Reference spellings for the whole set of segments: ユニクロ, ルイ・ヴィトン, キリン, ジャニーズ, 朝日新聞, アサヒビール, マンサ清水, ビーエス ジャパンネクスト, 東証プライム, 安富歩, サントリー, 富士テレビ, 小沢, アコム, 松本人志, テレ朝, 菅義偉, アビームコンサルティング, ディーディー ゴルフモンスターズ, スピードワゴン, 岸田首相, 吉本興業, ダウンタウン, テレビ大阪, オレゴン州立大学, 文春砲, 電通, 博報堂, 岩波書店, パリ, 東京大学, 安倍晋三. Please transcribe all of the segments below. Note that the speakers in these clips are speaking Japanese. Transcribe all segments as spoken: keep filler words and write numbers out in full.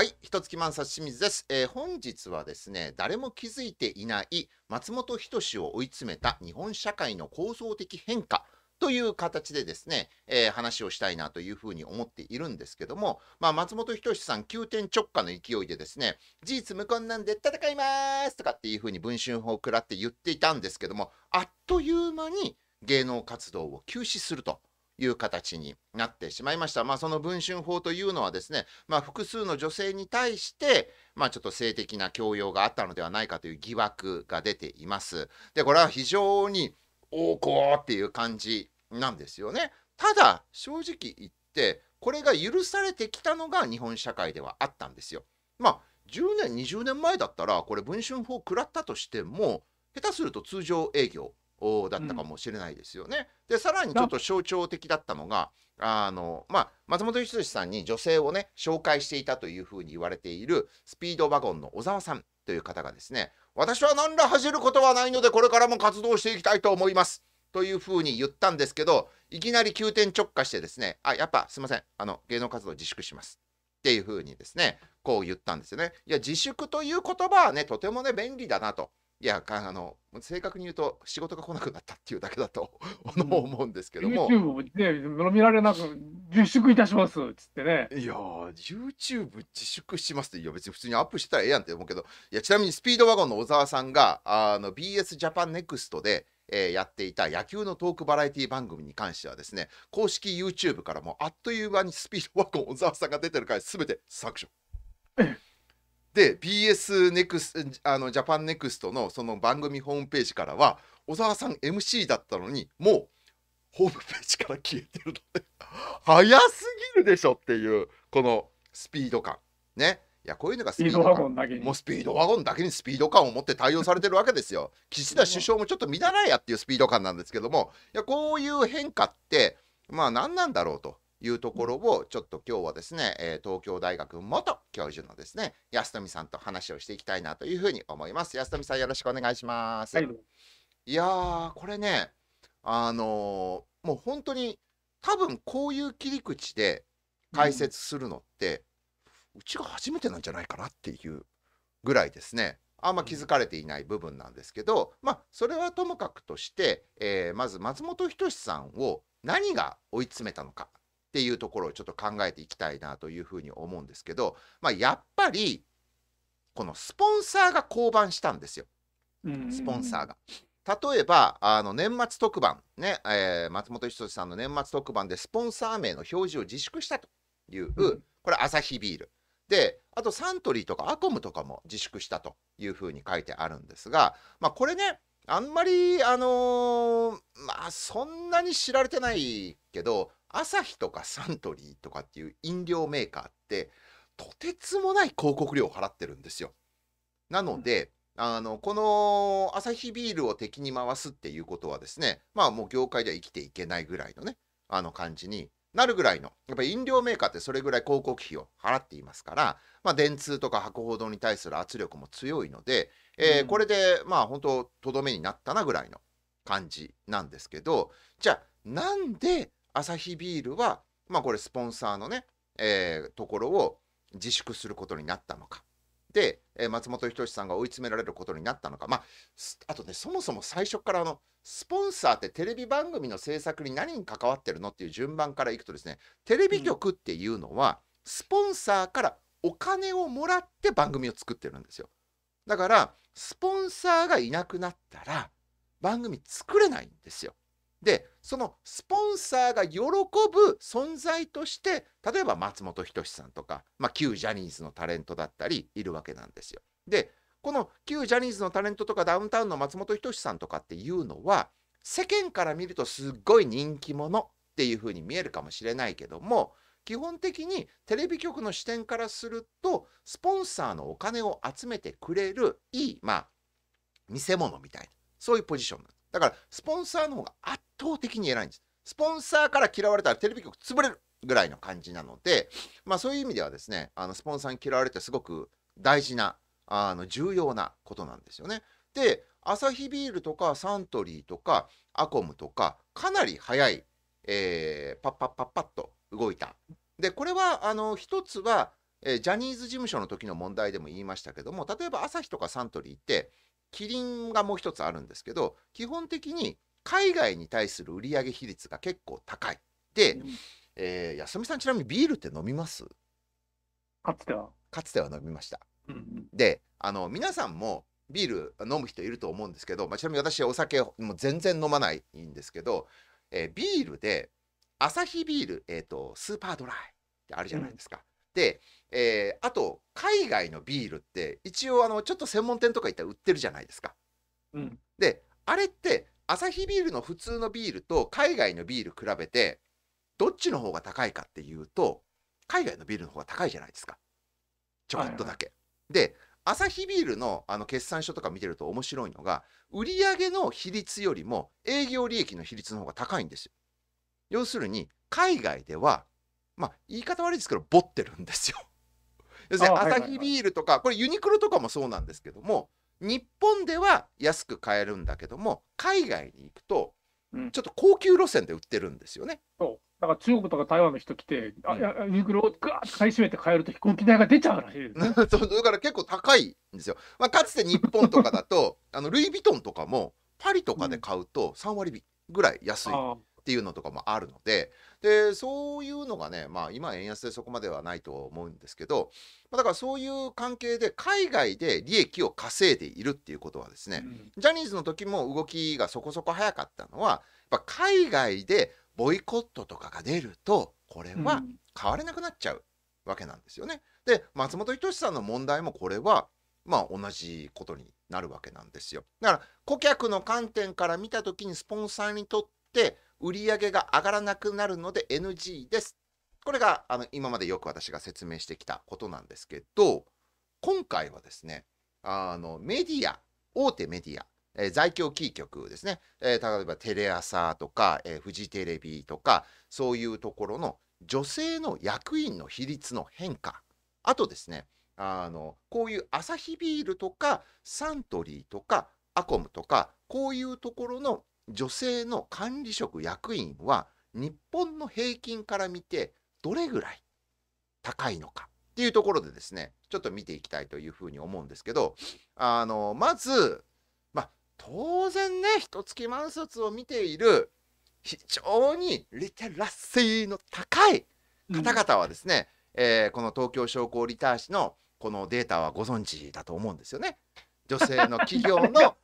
はい、ひとつきマンサ清水です、えー、本日はですね、誰も気づいていない松本人志を追い詰めた日本社会の構造的変化という形でですね、えー、話をしたいなというふうに思っているんですけども、まあ、松本人志さん急転直下の勢いでですね、事実無根なんで戦いますとかっていうふうに文春砲を食らって言っていたんですけども、あっという間に芸能活動を休止するという形になってしまいました。まあ、その文春砲というのはですね、まあ、複数の女性に対して、まあ、ちょっと性的な強要があったのではないかという疑惑が出ています。で、これは非常に横行っていう感じなんですよね。ただ、正直言って、これが許されてきたのが日本社会ではあったんですよ。まあ、じゅうねん、にじゅうねんまえだったら、これ文春砲を食らったとしても、下手すると通常営業だったかもしれないですよね。うん、でさらにちょっと象徴的だったのがあの、まあ、松本人志さんに女性をね紹介していたというふうに言われているスピードワゴンの小沢さんという方がですね、私は何ら恥じることはないのでこれからも活動していきたいと思いますというふうに言ったんですけど、いきなり急転直下してですね、あやっぱすいません、あの芸能活動自粛しますっていうふうにですねこう言ったんですよね。いや自粛という言葉はねとてもね便利だなと。いやあの正確に言うと仕事が来なくなったっていうだけだと思うんですけども、うん、YouTube を、ね、見られなく自粛いたしますっつってね、いやー YouTube 自粛しますって、いや別に普通にアップしてたらええやんって思うけど、いやちなみにスピードワゴンの小沢さんがあの ビーエス ジャパンネクストで、えー、やっていた野球のトークバラエティ番組に関してはですね、公式 YouTube からもあっという間にスピードワゴン小沢さんが出てる回すべて削除。で ビーエス ネクスあのジャパンネクストのその番組ホームページからは小沢さん エムシー だったのにもうホームページから消えてるので早すぎるでしょっていうこのスピード感ね。いやこういうのがスピードワゴンだけにもうスピードワゴンだけにスピード感を持って対応されてるわけですよ。岸田首相もちょっと見習いやっていうスピード感なんですけども、いやこういう変化ってまあ何なんだろうというところをちょっと今日はですね、えー、東京大学元教授のですね安富さんと話をしていきたいなというふうに思います。安富さんよろしくお願いします。はい、いやーこれねあのー、もう本当に多分こういう切り口で解説するのって、うん、うちが初めてなんじゃないかなっていうぐらいですね。あんま気づかれていない部分なんですけど、まあそれはともかくとして、えー、まず松本人志さんを何が追い詰めたのかっていうところをちょっと考えていきたいなというふうに思うんですけど、まあ、やっぱりこのスポンサーが降板したんですよ。スポンサーが例えばあの年末特番ね、えー、松本人志さんの年末特番でスポンサー名の表示を自粛したという、うん、これアサヒビールで、あとサントリーとかアコムとかも自粛したというふうに書いてあるんですが、まあ、これねあんまりあのー、まあそんなに知られてないけどアサヒとかサントリーとかっていう飲料メーカーってとてつもない広告料を払ってるんですよ。なのであのこのアサヒビールを敵に回すっていうことはですね、まあもう業界では生きていけないぐらいのねあの感じになるぐらいの、やっぱり飲料メーカーってそれぐらい広告費を払っていますから、まあ、電通とか博報堂に対する圧力も強いので、えー、これでまあ本当とどめになったなぐらいの感じなんですけど、じゃあなんでアサヒビールは、まあ、これスポンサーのね、えー、ところを自粛することになったのかで、えー、松本人志さんが追い詰められることになったのか、まあ、あとねそもそも最初からあのスポンサーってテレビ番組の制作に何に関わってるのっていう順番からいくとですね、テレビ局っていうのはスポンサーからお金をもらって番組を作ってるんですよ。だからスポンサーがいなくなったら番組作れないんですよ。でそのスポンサーが喜ぶ存在として例えば松本人志さんとか、まあ、旧ジャニーズのタレントだったりいるわけなんですよ。でこの旧ジャニーズのタレントとかダウンタウンの松本人志さんとかっていうのは世間から見るとすっごい人気者っていう風に見えるかもしれないけども、基本的にテレビ局の視点からするとスポンサーのお金を集めてくれるいい、まあ、見せ物みたいなそういうポジションなんです。だからスポンサーの方が圧倒的に偉いんです。スポンサーから嫌われたらテレビ局潰れるぐらいの感じなので、まあ、そういう意味ではですねあのスポンサーに嫌われてすごく大事なあの重要なことなんですよね。でアサヒビールとかサントリーとかアコムとかかなり早い、えー、パッパッパッパッと動いた。でこれはあの一つはえー、ジャニーズ事務所の時の問題でも言いましたけども、例えば朝日とかサントリーってキリンがもう一つあるんですけど、基本的に海外に対する売上比率が結構高いで、うん、えー、安住さんちなみにビールって飲みます？かつてはかつては飲みました、うんうん、で、あの皆さんもビール飲む人いると思うんですけど、まあ、ちなみに私お酒もう全然飲まないんですけど、えー、ビールでアサヒビール、えーと、スーパードライってあるじゃないですか、うん、で、えー、あと海外のビールって一応あのちょっと専門店とか行ったら売ってるじゃないですか、うん、であれってアサヒビールの普通のビールと海外のビール比べてどっちの方が高いかっていうと海外のビールの方が高いじゃないですか、ちょこっとだけ、はいはい、でアサヒビール の, あの決算書とか見てると面白いのが、売上の比率よりも営業利益の比率の方が高いんですよ。要するに海外では、まあ、言い方悪いですけどボってるんですよ。要するにアサヒビールとか、これユニクロとかもそうなんですけども、日本では安く買えるんだけども海外に行くとちょっと高級路線で売ってるんですよね。うん、そうだから中国とか台湾の人来て、うん、あいやユニクロをガーッと買い占めて買えると飛行機代が出ちゃうらしいですね。そうだから結構高いんですよ。まあ、かつて日本とかだとあのルイ・ヴィトンとかもパリとかで買うとさんわりぐらい安い。うんっていうのとかもあるので、でそういうのがね、まあ今円安でそこまではないと思うんですけど、だからそういう関係で海外で利益を稼いでいるっていうことはですね、うん、ジャニーズの時も動きがそこそこ早かったのはやっぱ海外でボイコットとかが出るとこれは買われなくなっちゃうわけなんですよね。で松本人志さんの問題もこれはまあ同じことになるわけなんですよ。だから顧客の観点から見た時にスポンサーにとって売り上げが上がらなくなるので エヌジー です。これがあの今までよく私が説明してきたことなんですけど、今回はですね、あのメディア、大手メディア、えー、在京キー局ですね、えー、例えばテレ朝とか、えー、フジテレビとかそういうところの女性の役員の比率の変化、あとですね、あのこういうアサヒビールとかサントリーとかアコムとかこういうところの女性の管理職役員は日本の平均から見てどれぐらい高いのかっていうところでですね、ちょっと見ていきたいというふうに思うんですけど、あのまず、まあ、当然ね、一月満卒を見ている非常にリテラシーの高い方々はですね、うん、えー、この東京商工リターン誌のこのデータはご存知だと思うんですよね。女性の企業の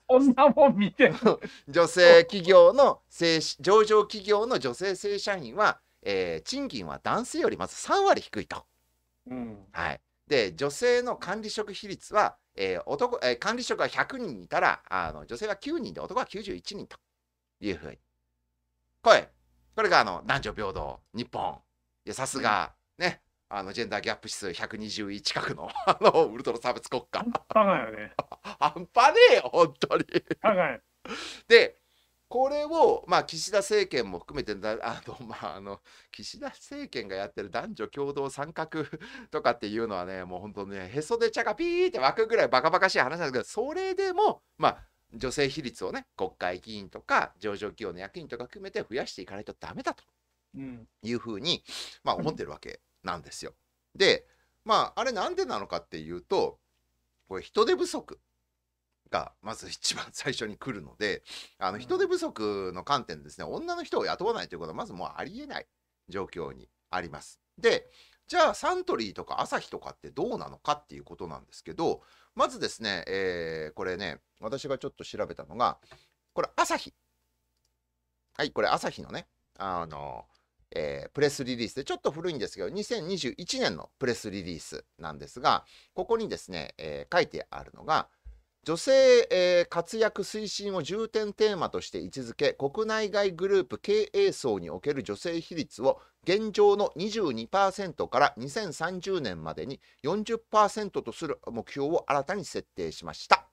女性企業の上場企業の女性正社員は、えー、賃金は男性よりまずさんわり低いと、うん、はい、で女性の管理職比率は、えー男えー、管理職がひゃくにんいたらあの女性はきゅうにんで男はきゅうじゅういちにんというふうに、これこれがあの男女平等日本、さすがね、あのジェンダーギャップ指数ひゃくにじゅういち近くのあのウルトラ差別国家、半端ないよね。半端ねえよ本当に。でこれを、まあ、岸田政権も含めてあの、まあ、あの岸田政権がやってる男女共同参画とかっていうのはね、もう本当ね、へそで茶がピーって湧くぐらいバカバカしい話なんですけど、それでもまあ女性比率をね、国会議員とか上場企業の役員とか含めて増やしていかないとダメだというふうに、まあ、思ってるわけなんですよ。でまああれなんでなのかっていうと、これ人手不足がまず一番最初に来るので、あの人手不足の観点でですね、女の人を雇わないということはまずもうありえない状況にあります。でじゃあサントリーとかアサヒとかってどうなのかっていうことなんですけど、まずですね、えー、これね、私がちょっと調べたのがこれアサヒ、はいこれアサヒのね、あのえー、プレスリリースでちょっと古いんですけどにせんにじゅういちねんのプレスリリースなんですが、ここにですね、えー、書いてあるのが女性、えー、活躍推進を重点テーマとして位置づけ、国内外グループ経営層における女性比率を現状の にじゅうにパーセント からにせんさんじゅうねんまでに よんじゅっパーセント とする目標を新たに設定しました。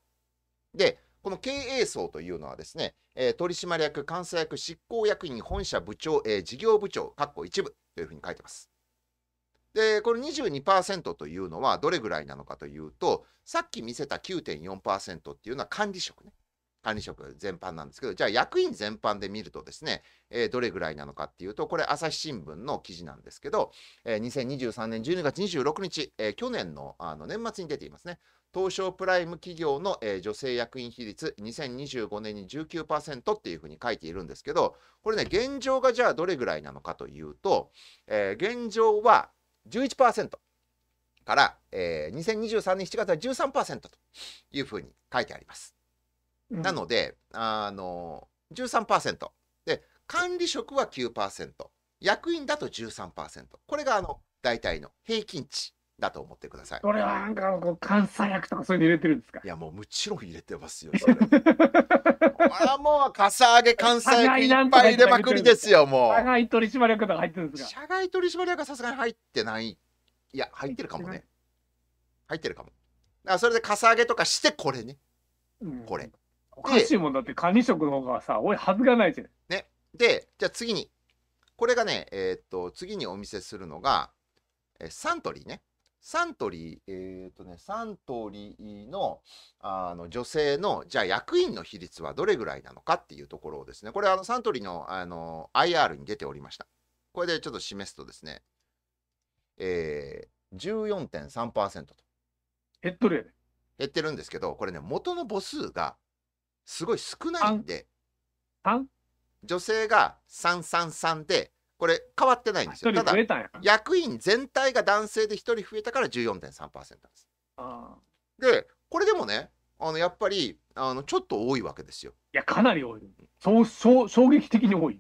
でこの経営層というのはですね、えー、取締役、監査役、執行役員、本社部長、えー、事業部長、かっこ一部というふうに書いてます。で、この にじゅうにパーセント というのはどれぐらいなのかというと、さっき見せた きゅうてんよんパーセント っていうのは管理職ね。管理職全般なんですけど、じゃあ役員全般で見るとですね、えー、どれぐらいなのかっていうと、これ朝日新聞の記事なんですけど、えー、にせんにじゅうさんねんじゅうにがつにじゅうろくにち、えー、去年の、あの年末に出ていますね。東証プライム企業の、えー、女性役員比率にせんにじゅうごねんに じゅうきゅうパーセント っていうふうに書いているんですけど、これね現状がじゃあどれぐらいなのかというと、えー、現状は じゅういちパーセント から、えー、にせんにじゅうさんねんしちがつは じゅうさんパーセント というふうに書いてあります。なのであの じゅうさんパーセント で管理職は きゅうパーセント、 役員だと じゅうさんパーセント、 これがあの大体の平均値だと思ってください。これはなんかこう監査役とかそういうの入れてるんですか？いやもうもちろん入れてますよそれ。これはもうかさ上げ監査役いっぱい入れまくりですよ。もう社外取締役とか入ってるんですか？社外取締役はさすがに入ってない。いや入ってるかもね、入ってるかも。だからそれでかさ上げとかしてこれね、うん、これおかしいもんだって管理職の方がさ多いはずがないじゃん。ね、でじゃあ次にこれがねえー、っと次にお見せするのが、えー、サントリーね。サントリーえー、っとねサントリーの、あの女性のじゃあ役員の比率はどれぐらいなのかっていうところをですね、これあのサントリーの、あの アイアール に出ておりました。これでちょっと示すとですね、えー、じゅうよんてんさんパーセント と減っとるやね。減ってるんですけど、これね元の母数がすごい少ないんで、女性がさんさんさんでこれ変わってないんですよ。ただ役員全体が男性でひとり増えたから じゅうよんてんさんパーセント です。あでこれでもねあのやっぱりあのちょっと多いわけですよ。いやかなり多い。そうそう衝撃的に多い。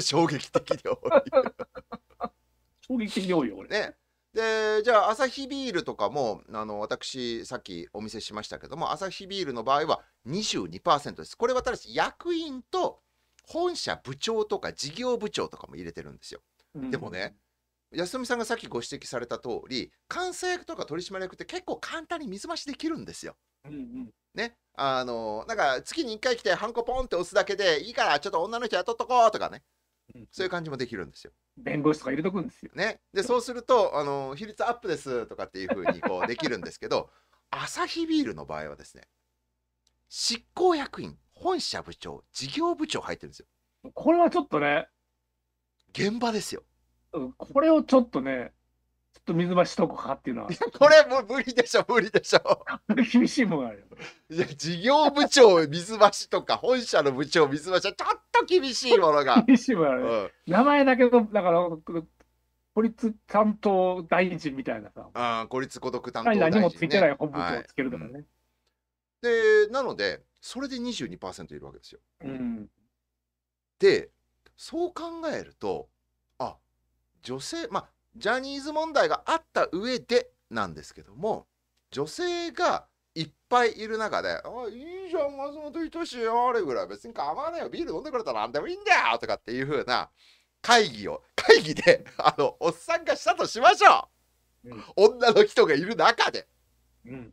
衝撃的に多い。衝撃的に多いよこれね。でじゃあアサヒビールとかもあの私さっきお見せしましたけども、アサヒビールの場合は にじゅうにパーセント です。これはただし役員と本社部長とか事業部長とかも入れてるんですよ。うん、でもね安富さんがさっきご指摘された通り、監査役とか取締役って結構簡単に水増しできるんですよ。うんうん、ねあのなんか月にいっかい来てハンコポンって押すだけでいいからちょっと女の人雇っとこうとかね、そういう感じもできるんですよ。弁護士とか入れとくんですよね。でそうするとあの比率アップですとかっていうふうにこうできるんですけど、アサヒビールの場合はですね執行役員、本社部長、事業部長入ってるんですよ。これはちょっとね現場ですよ。これをちょっとねちょっと水増しとこかっていうのはこれもう無理でしょ無理でしょ。厳しいもんあるよ。いや事業部長水増しとか本社の部長水増しはちょっと厳しいものが厳しいもんある、ねうん、名前だけどだから孤立担当大臣みたいなさあ、孤立孤独担当大臣、ね、何もついてない本部長をつけるとかね、はいうん、でなのでそれで にじゅうにパーセント いるわけですよ、うん、でそう考えるとあ女性まあジャニーズ問題があった上でなんですけども、女性がいっぱいいる中で「あいいじゃん松本人志あれぐらい別に構わないよ、ビール飲んでくれたらなんでもいいんだよ」とかっていう風な会議を会議であのおっさんがしたとしましょう、うん、女の人がいる中で、うん、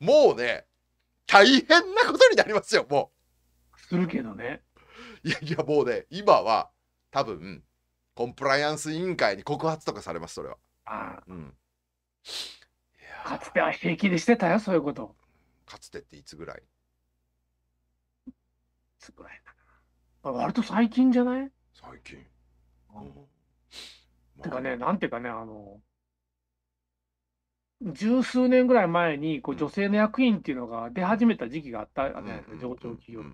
もうね大変なことになりますよ。もうするけどねいやいやもうね今は多分コンプライアンス委員会に告発とかされますそれは。ああ、うん、かつては平気でしてたよそういうこと。かつてっていつぐらい？いつぐらいだな。割と最近じゃない？最近、うん、てかね、まあ、なんていうかねあの十数年ぐらい前にこう女性の役員っていうのが出始めた時期があったあね、上場企業の。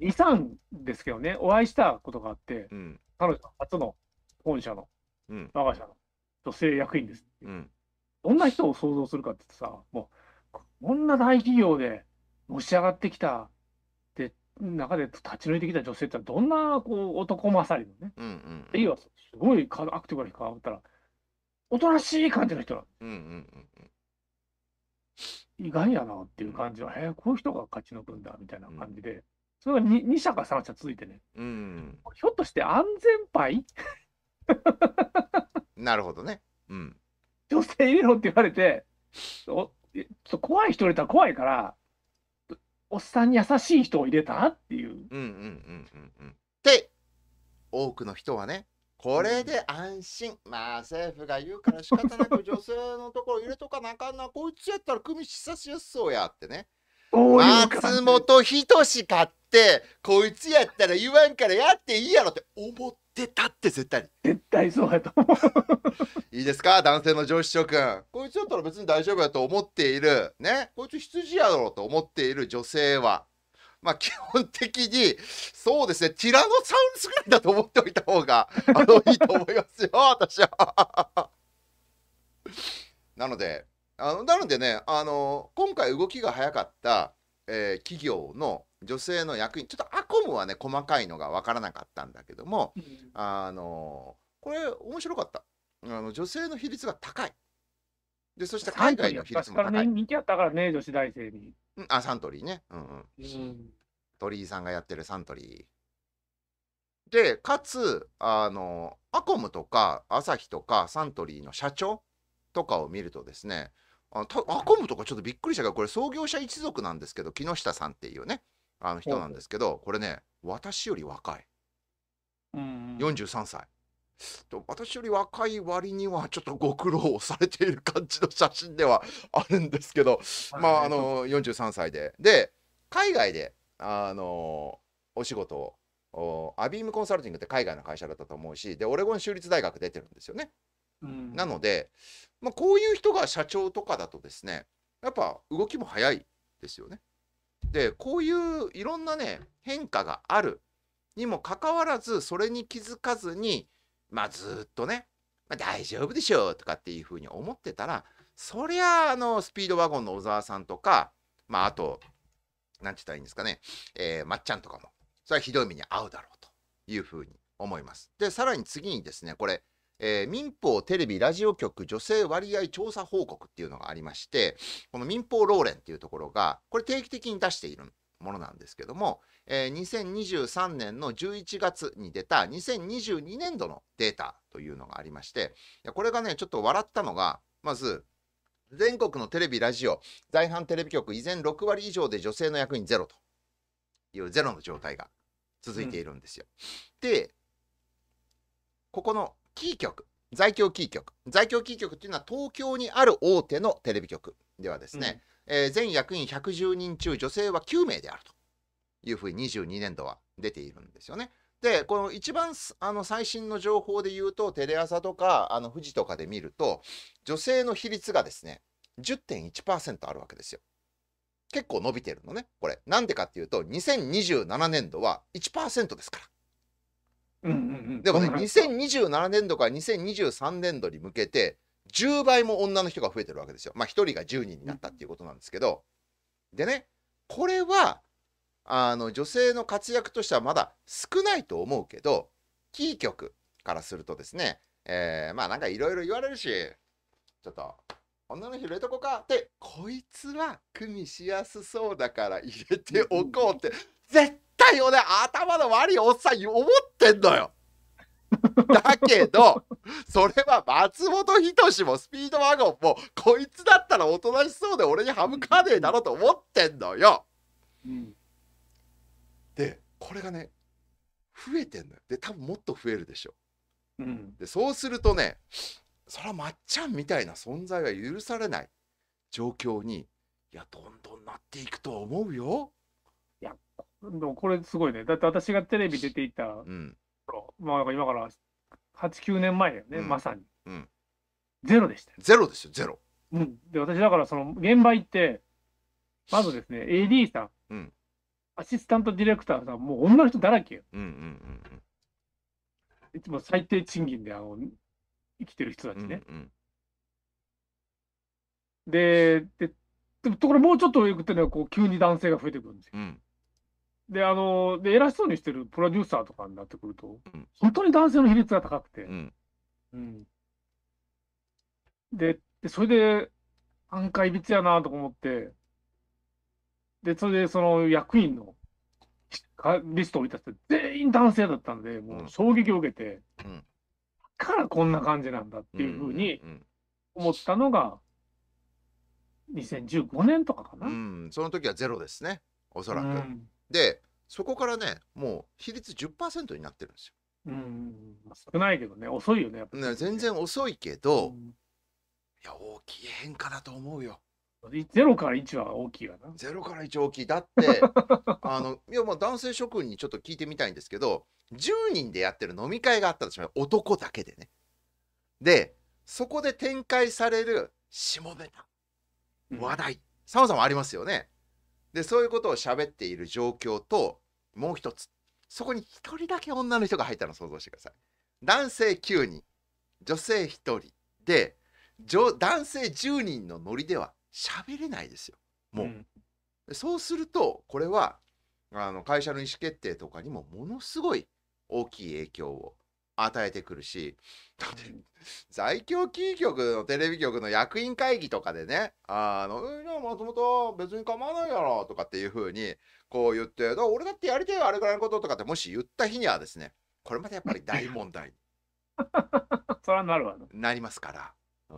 遺産ですけどね、お会いしたことがあって、うん、彼女初の本社の、うん、我が社の女性役員ですって、うん、どんな人を想像するかってさ、もうこんな大企業でのし上がってきたで中で立ち退いてきた女性ってどんなこう男勝りのね、うんうんうん、いいわすごいアクティブに変わったらおとなしい感じの人なの、うんうんうん、意外やなっていう感じは、うん、えー、こういう人が勝ち抜くんだみたいな感じで。うん、それが 2, に社かさん社続いてね、うん、ひょっとして安全牌なるほどね、うん、女性入れろって言われてお怖い人入れたら怖いからおっさんに優しい人を入れたっていう。で多くの人はねこれで安心、うん、まあ政府が言うから仕方なく女性のところ入れとかなあかんなこいつやったら組みしさしやすそうやってね松本人志買ってこいつやったら言わんからやっていいやろって思ってたって絶対に絶対そうやと思ういいですか、男性の上司諸君、こいつだったら別に大丈夫やと思っているね、こいつ羊やろと思っている女性はまあ基本的にそうですね、ティラノサウルスぐらいだと思っておいた方があのいいと思いますよ私はなのであのなのでね、あの今回動きが早かった、えー、企業の女性の役員、ちょっとアコムはね細かいのが分からなかったんだけども、うん、あのこれ面白かった、あの女性の比率が高いで、そして海外の比率も高い、人気あったからね女子大生に、うん、あサントリーね、うんうん、うん、鳥居さんがやってるサントリーで、かつあのアコムとかアサヒとかサントリーの社長とかを見るとですね、あのアコムとかちょっとびっくりしたけど、これ創業者一族なんですけど木下さんっていうねあの人なんですけど、これね私より若い、うんよんじゅうさんさいと、私より若い割にはちょっとご苦労をされている感じの写真ではあるんですけど、まああのよんじゅうさんさいでで海外であのお仕事をアビームコンサルティングって海外の会社だったと思うしで、オレゴン州立大学出てるんですよね。うん、なので、まあ、こういう人が社長とかだとですねやっぱ動きも早いですよね。でこういういろんなね変化があるにもかかわらずそれに気づかずにまあずっとね、まあ、大丈夫でしょうとかっていうふうに思ってたらそりゃあのスピードワゴンの小沢さんとか、まあ、あと何て言ったらいいんですかね、えー、まっちゃんとかもそれはひどい目に遭うだろうというふうに思います。でさらに次にですねこれえー、民放テレビラジオ局女性割合調査報告っていうのがありまして、この民放ローレンっていうところがこれ定期的に出しているものなんですけども、えー、にせんにじゅうさんねんのじゅういちがつに出たにせんにじゅうにねんどのデータというのがありまして、これがねちょっと笑ったのがまず全国のテレビラジオ在阪テレビ局依然ろくわりいじょうで女性の役員ゼロというゼロの状態が続いているんですよ。うん、でここのキー局、在京キー局、在京キー局っていうのは東京にある大手のテレビ局ではですね、うん、えー、全役員ひゃくじゅうにん中女性はきゅうめいであるというふうににじゅうにねんどは出ているんですよね。でこの一番あの最新の情報で言うとテレ朝とかあの富士とかで見ると女性の比率がですね じゅってんいちパーセント あるわけですよ。結構伸びてるのねこれ。なんでかっていうとにせんにじゅうななねんどは いちパーセント ですから。でもねにせんにじゅうななねんどからにせんにじゅうさんねんどに向けてじゅうばいも女の人が増えてるわけですよ。まあひとりがじゅうにんになったっていうことなんですけど、でねこれはあの女性の活躍としてはまだ少ないと思うけどキー局からするとですね、えー、まあなんかいろいろ言われるしちょっと女の人入れとこかってこいつは組しやすそうだから入れておこうって絶対よね、頭の悪いおっさん思ってんのよだけどそれは松本人志もスピードワゴンもこいつだったらおとなしそうで俺に歯向かわねえだろと思ってんのよ、うん、でこれがね増えてんのよ。で多分もっと増えるでしょ、うん、でそうするとねそりゃまっちゃんみたいな存在は許されない状況にいやどんどんなっていくと思うよ。これすごいね。だって私がテレビ出ていた頃、うん、まあ今からはちきゅうねんまえだよね、うん、まさに、うん、ゼロでしたよ。ゼロですよゼロ、うん、で私だからその現場行ってまずですね エーディー さん、うん、アシスタントディレクターさんもう女の人だらけよ。いつも最低賃金であの生きてる人たちね、うんうん、でででもところもうちょっと上行くとねこう急に男性が増えてくるんですよ、うん、で、あの、で、偉そうにしてるプロデューサーとかになってくると、うん、本当に男性の比率が高くて、うんうん、で, で、それで、案外いびつやなと思って、で、それで、その役員のリストを見た人、全員男性だったんで、もう衝撃を受けて、うん、だからこんな感じなんだっていうふうに思ったのが、にせんじゅうごねんとかかな。うん、その時はゼロですね、おそらく。うん、でそこからねもう比率 じゅっパーセント になってるんですよ。うん、少ないけどね、遅いよねやっぱりね。全然遅いけど、うん、いや大きい変化だと思うよ。ゼロからいちは大きいよな。ゼロからいち大きい。だってあのいやまあ男性諸君にちょっと聞いてみたいんですけど、じゅうにんでやってる飲み会があったとします。男だけでね。でそこで展開される下ネタ話題、さまざまありますよね。でそういうことを喋っている状況と、もう一つそこにひとりだけ女の人が入ったのを想像してください。男性きゅうにん女性ひとりで男性じゅうにんのノリでは喋れないですよもう、うん、そうするとこれはあの会社の意思決定とかにもものすごい大きい影響を与えてくるし、だって在京キー局のテレビ局の役員会議とかでね、あの「じゃあ松本別に構わないやろ」とかっていうふうにこう言って「だ俺だってやりたいよあれくらいのこと」とかってもし言った日にはですね、これまでやっぱり大問題にそれはなるわね、なりますから。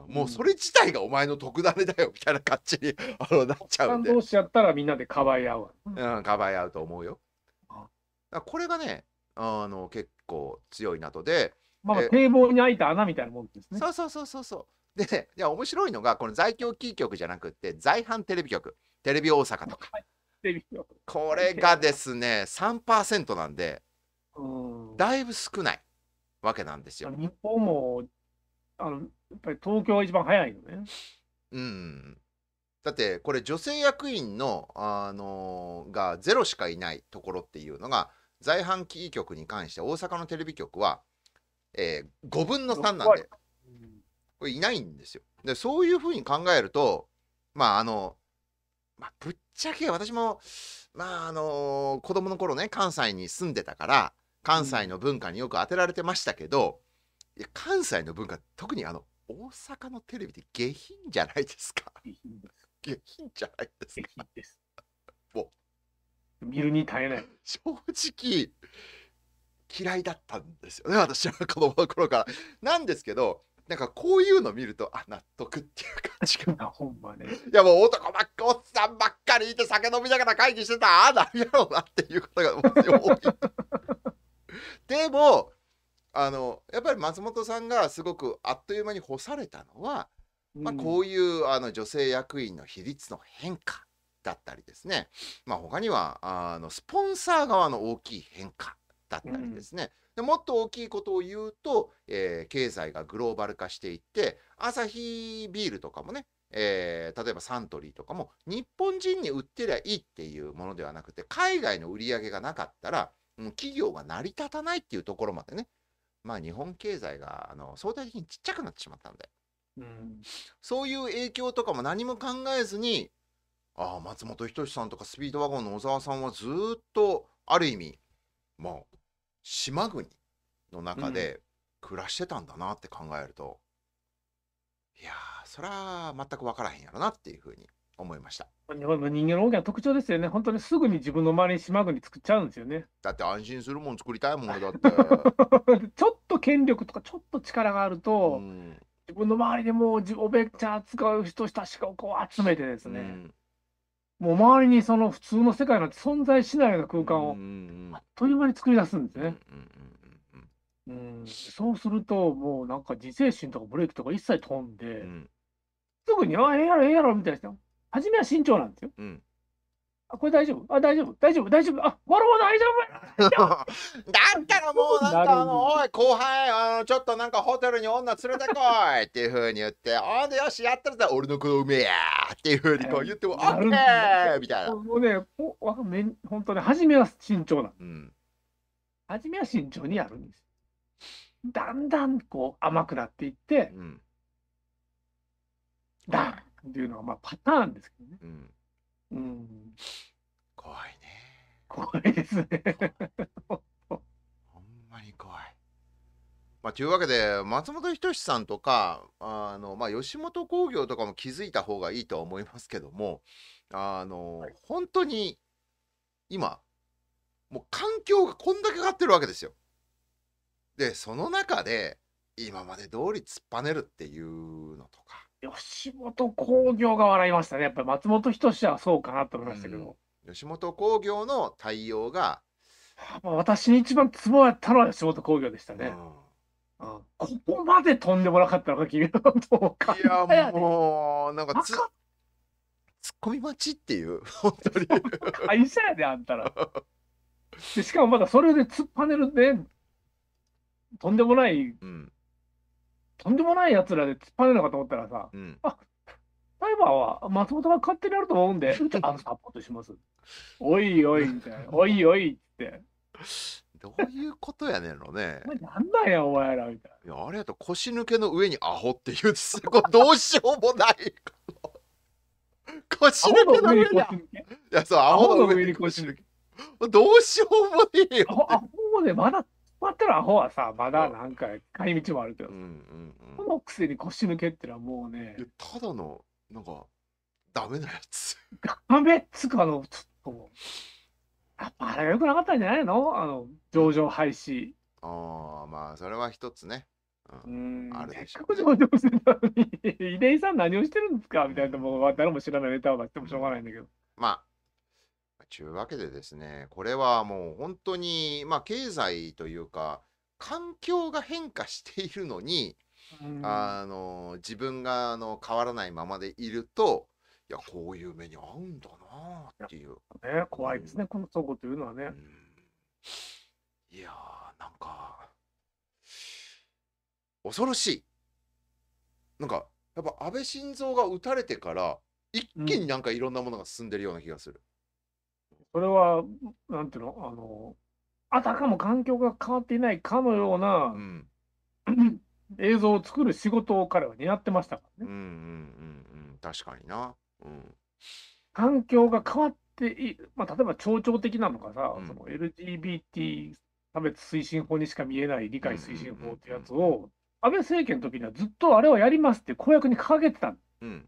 もうそれ自体がお前の特ダネだよみたいな感じにあのなっちゃうんで、感動しちゃったらみんなでかばい合う、うん、かばい合うと思うよ。だこれがねあの結構強いなと。でまあ堤防に開いた穴みたいなもんですね。そうそうそうそうそう。でね、いや面白いのがこの在京キー局じゃなくて在阪テレビ局、テレビ大阪とかテレビ局、これがですね さんパーセント なんで、うん、だいぶ少ないわけなんですよ。日本もあのやっぱり東京は一番早いよね。うん。だってこれ女性役員の、あのー、がゼロしかいないところっていうのが在阪キー局に関して大阪のテレビ局は、えー、ごぶんのさんなんでこれいないんですよ。でそういうふうに考えるとまああの、まあ、ぶっちゃけ私もまああのー、子供の頃ね関西に住んでたから関西の文化によく当てられてましたけど、うん、いや関西の文化特にあの大阪のテレビって下品じゃないですか。下品です。下品じゃないですか。下品です。もう見るに耐えない。正直嫌いだったんですよね。私は子供の頃からなんですけど、なんかこういうの見るとあ納得っていう感じが。ほんまね。いやもう男ばっかおっさんばっかりいて酒飲みながら会議してたああだめやろうなっていうことが多い。でも。あのやっぱり松本さんがすごくあっという間に干されたのは、まあ、こういうあの女性役員の比率の変化だったりですね、まあ、他にはあのスポンサー側の大きい変化だったりですね、でもっと大きいことを言うと、えー、経済がグローバル化していってアサヒビールとかもね、えー、例えばサントリーとかも日本人に売ってりゃいいっていうものではなくて、海外の売り上げがなかったらもう企業が成り立たないっていうところまでね、まあ日本経済があの相対的にちっちゃくなってしまったんで、うん、そういう影響とかも何も考えずに、ああ松本人志さんとかスピードワゴンの小沢さんはずっとある意味まあ島国の中で暮らしてたんだなって考えると、うん、いやーそりゃ全く分からへんやろなっていうふうに思いました。日本の人間の大きな特徴ですよね。本当にすぐに自分の周りに島国作っちゃうんですよね。だって安心するもん作りたいもんだってちょっと権力とかちょっと力があると、うん、自分の周りでもうおべっちゃ使う人たちをこう集めてですね、うん、もう周りにその普通の世界なんて存在しないような空間をあっという間に作り出すんですね。そうするともうなんか自制心とかブレーキとか一切飛んで、うん、すぐに「ああええやろええやろ」みたいな。初めは慎重なんですよ。うん、あ、これ大丈夫、あ、大丈夫、大丈夫、大丈夫、あ、俺も大丈夫。だったらもうなんかあの、おい、後輩、あの、ちょっとなんかホテルに女連れてこいっていうふうに言って、あ、でよし、やったら俺の子うめえやっていうふうにこう言っても、オッケーみたいな。もうね、本当に初めは慎重な。うん、初めは慎重にやるんです。だんだんこう甘くなっていって、うん、だん。っていうのはまあパターンですけどね。うん。うん、怖いね。怖いですね。ほんまに怖い。まあというわけで松本人志さんとかあのまあ吉本興業とかも気づいた方がいいとは思いますけども、あの、はい、本当に今もう環境がこんだけ上がってるわけですよ。でその中で今まで通り突っぱねるっていうのとか。吉本興業が笑いましたね。やっぱり松本人志はそうかなと思いましたけど、うん、吉本興業の対応が、まあ、私に一番ツボやったのは吉本興業でしたね。うんうん、ここまでとんでもなかったのか君のとか。いやもうなんかつツッコミ待ちっていう本当に会社やであんたらでしかもまだそれで突っぱねるでとんでもない、うん、とんでもないやつらで突っぱねるのかと思ったらさ、うん、あタイバーは松本が勝手にあると思うんであのサポートしますおいおいみたいなおいおいってどういうことやねんのね。なんなんやお前らみたいな。いやあれやと腰抜けの上にアホっていうすごいどうしようもない腰抜けの上にアホ。いやそうアホの上に腰抜け。どうしようもねえよ。アホでまだまったらアホはさまだなんか買い道もあるけど。このくせに腰抜けってのはもうね。ただのなんかダメなやつ。ダメっつかのちょっと。やっぱあれが良くなかったんじゃないの？あの上場廃止。ああ、まあそれは一つね。うん。あるでしょうね。せっかく上場してたのに、出井さん何をしてるんですかみたいなもう誰も知らないネタを出してもしょうがないんだけど。まあ、ちゅうわけでですね、これはもう本当にまあ経済というか環境が変化しているのに、あの自分があの変わらないままでいると。いやこういう目に合うんだなあっていう、ね、怖いですね、うん、この倉庫というのはね、うん、いやーなんか恐ろしい。なんかやっぱ安倍晋三が撃たれてから一気になんかいろんなものが進んでるような気がする、うん、それはなんていうのあのあたかも環境が変わっていないかのような、うん、映像を作る仕事を彼は担ってましたからね。うんうんうん、うん、確かにな。うん、環境が変わってい、まあ、例えば町長的なのがさ、うん、その エルジービーティー 差別推進法にしか見えない理解推進法ってやつを安倍政権の時にはずっとあれはやりますって公約に掲げてた、うん、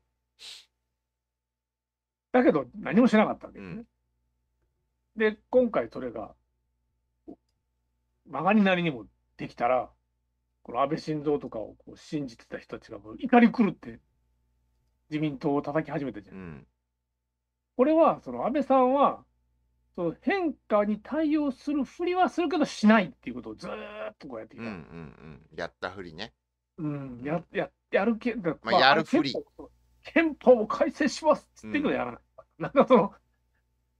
だけど何もしなかったわけですね、うん、で今回それが曲がりなりにもできたらこの安倍晋三とかをこう信じてた人たちがもう怒り狂って自民党を叩き始めたじゃん、うん、これはその安倍さんはその変化に対応するふりはするけどしないっていうことをずーっとこうやってきた、うんうんうん、やったふりね、うん、や, や, やるけど、まあ、やるふり憲法を改正しますって言ってくるのやらない、うん、なんかその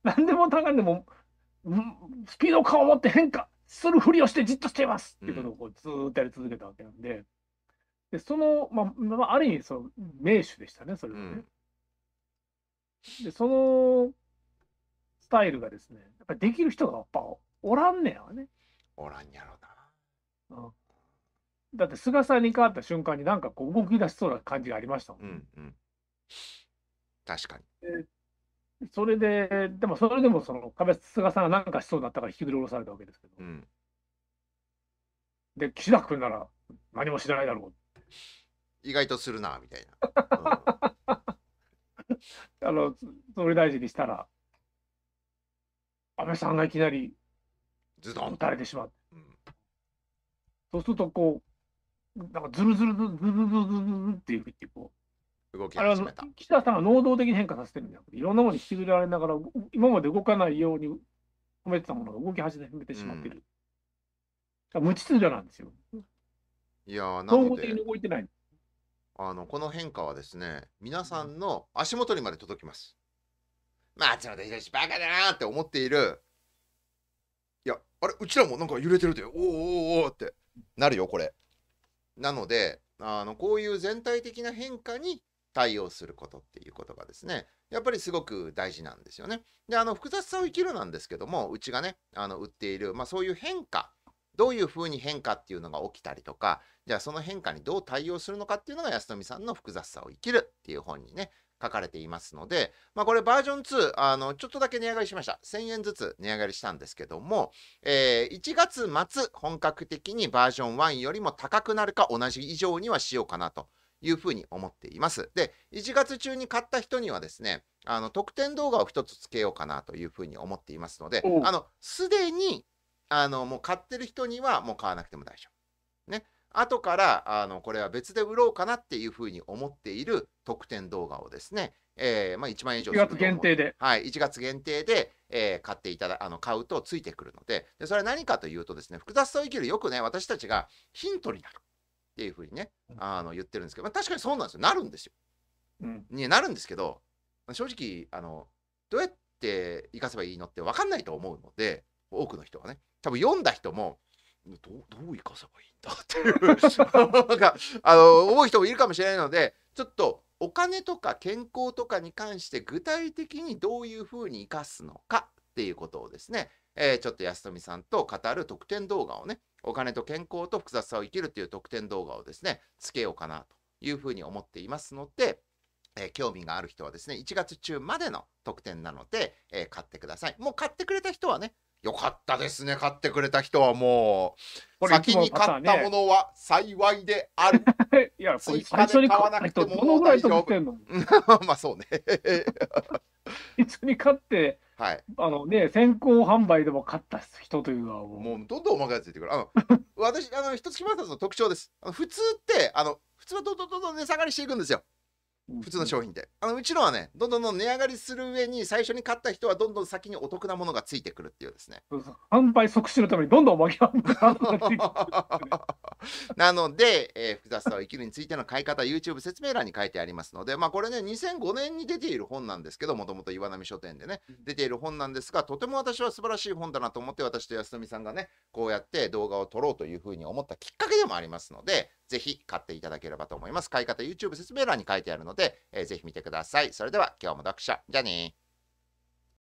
何でもたがんでもスピードを持って変化するふりをしてじっとしていますっていうことをこうずーっとやり続けたわけなんで、うんでその、まあ、ある意味その名手でしたねそれはね、うん、でそのスタイルがですねやっぱできる人がやっぱおらんねやわね。おらんやろな、うん、だって菅さんに変わった瞬間になんかこう動き出しそうな感じがありましたもん、うんうん、確かに。それででもそれでもその壁菅さんが何かしそうだったから引きずり下ろされたわけですけど、うん、で岸田君なら何もしないだろう意外とするなみたいな、うん、あの総理大臣にしたら安倍さんがいきなりずどんと垂れてしまって、うん、そうするとこうなんかズルズルズルズルズルっていうふうにこう動き始めた。岸田さんが能動的に変化させてるんじゃなくていろんなものに引きずられながら今まで動かないように止めてたものが動き始めてしまってる、うん、無秩序なんですよ。いやーなので動いてないあのこの変化はですね皆さんの足元にまで届きます。松本人志バカだなーって思っているいやあれうちらもなんか揺れてるでおーおーおーってなるよこれ。なのであのこういう全体的な変化に対応することっていうことがですねやっぱりすごく大事なんですよね。であの複雑さを生きるなんですけどもうちがねあの売っている、まあ、そういう変化どういうふうに変化っていうのが起きたりとかじゃあその変化にどう対応するのかっていうのが安富さんの複雑さを生きるっていう本にね書かれていますので、まあ、これバージョンツーあのちょっとだけ値上がりしました。せんえんずつ値上がりしたんですけども、えー、いちがつ末本格的にバージョンワンよりも高くなるか同じ以上にはしようかなというふうに思っています。でいちがつ中に買った人にはですねあの特典動画をひとつつけようかなというふうに思っていますのであのすでにあのもう買ってる人にはもう買わなくても大丈夫ね。後からあのこれは別で売ろうかなっていうふうに思っている特典動画をですね、えーまあ、いちまんえん以上いちがつ限定で、はい、いちがつ限定で、えー、買っていただあの買うとついてくるの で, でそれは何かというとですね複雑さを生きるよくね私たちがヒントになるっていうふうにねあの言ってるんですけど、まあ、確かにそうなんですよなるんですよ、うん、になるんですけど正直あのどうやって生かせばいいのって分かんないと思うので、多くの人はね、多分読んだ人もど う, どう生かせばいいんだっていうなんかあの思う人もいるかもしれないので、ちょっとお金とか健康とかに関して具体的にどういうふうに生かすのかっていうことをですね、えー、ちょっと安富さんと語る特典動画をね、お金と健康と複雑さを生きるという特典動画をですねつけようかなというふうに思っていますので、えー、興味がある人はですねいちがつ中までの特典なので、えー、買ってください。もう買ってくれた人はね、よかったですね。買ってくれた人はもう先に買ったものは幸いである。いや、最初に買わなくてもどのぐらい得してんの？まあそうね。一緒に買って、はい、あのね、先行販売でも買った人というのはもう、もうどんどんおまけがついてくる。あの私あの一月摩擦の特徴です。あの普通ってあの普通はどんどんどんどん値下がりしていくんですよ。普通の商品で、あのうちのはね、どんどんどん値上がりする上に、最初に買った人はどんどん先にお得なものがついてくるっていうですね。販売促進のためにどんどんおまけがなので、えー、複雑さを生きるについての買い方、YouTube 説明欄に書いてありますので、まあこれね、にせんごねんに出ている本なんですけど、もともと岩波書店でね、出ている本なんですが、とても私は素晴らしい本だなと思って、私と安富さんがね、こうやって動画を撮ろうというふうに思ったきっかけでもありますので、ぜひ買っていただければと思います。買い方 YouTube 説明欄に書いてあるので、えー、ぜひ見てください。それでは今日も読者じゃあねー。